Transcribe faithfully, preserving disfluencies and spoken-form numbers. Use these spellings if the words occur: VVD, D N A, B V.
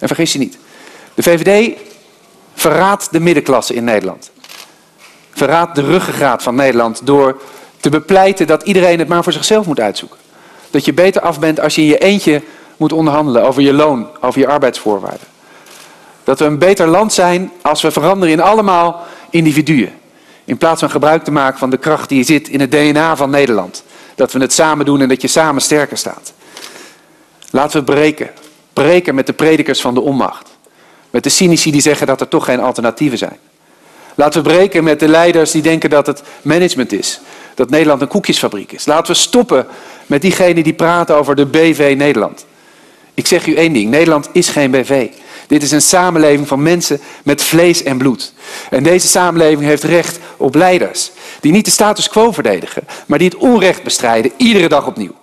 En vergis je niet. De V V D verraadt de middenklasse in Nederland. Verraadt de ruggengraat van Nederland door te bepleiten dat iedereen het maar voor zichzelf moet uitzoeken. Dat je beter af bent als je in je eentje moet onderhandelen over je loon, over je arbeidsvoorwaarden. Dat we een beter land zijn als we veranderen in allemaal individuen. In plaats van gebruik te maken van de kracht die zit in het D N A van Nederland. Dat we het samen doen en dat je samen sterker staat. Laten we het breken. Breken met de predikers van de onmacht. Met de cynici die zeggen dat er toch geen alternatieven zijn. Laten we breken met de leiders die denken dat het management is. Dat Nederland een koekjesfabriek is. Laten we stoppen met diegenen die praten over de B V Nederland. Ik zeg u één ding. Nederland is geen B V. Dit is een samenleving van mensen met vlees en bloed. En deze samenleving heeft recht op leiders. Die niet de status quo verdedigen. Maar die het onrecht bestrijden. Iedere dag opnieuw.